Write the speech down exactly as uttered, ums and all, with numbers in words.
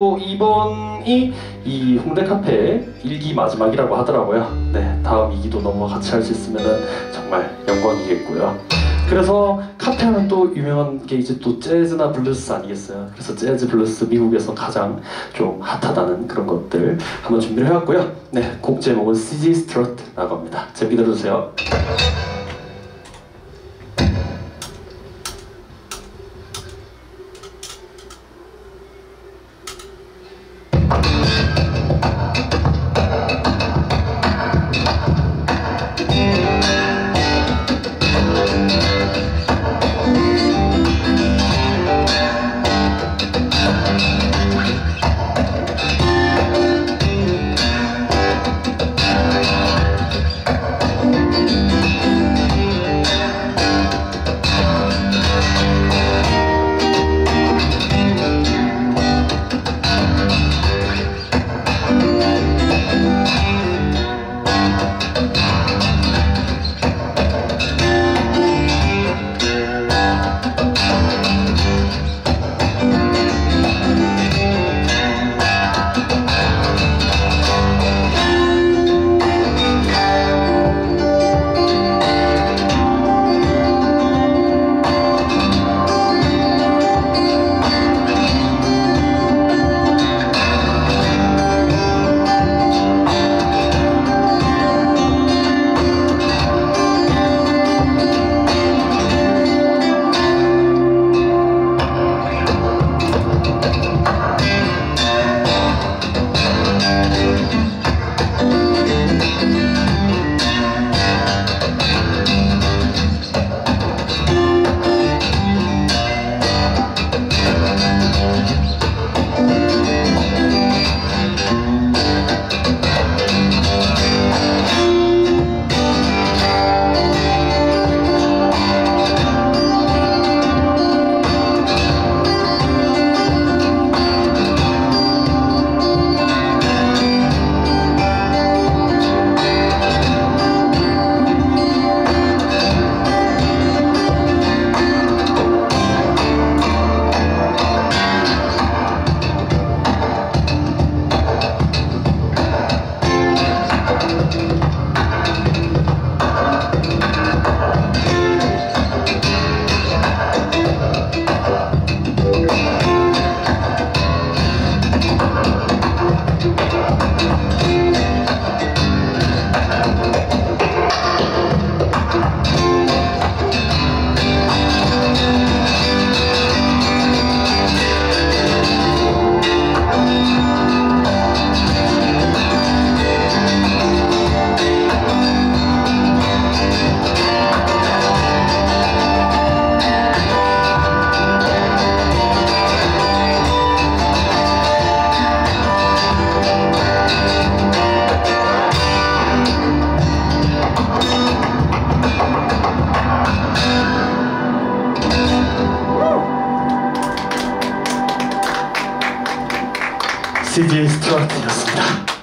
또 이 번이 이 홍대 카페 일 기 마지막이라고 하더라고요. 네, 다음 이 기도 넘어 같이 할 수 있으면 정말 영광이겠고요. 그래서 카페 하면 또 유명한 게 이제 또 재즈나 블루스 아니겠어요. 그래서 재즈, 블루스, 미국에서 가장 좀 핫하다는 그런 것들 한번 준비를 해왔고요. 네, 곡 제목은 Cissy Strut 라고 합니다. 재밌게 들어주세요. Cissy Strut이었습니다.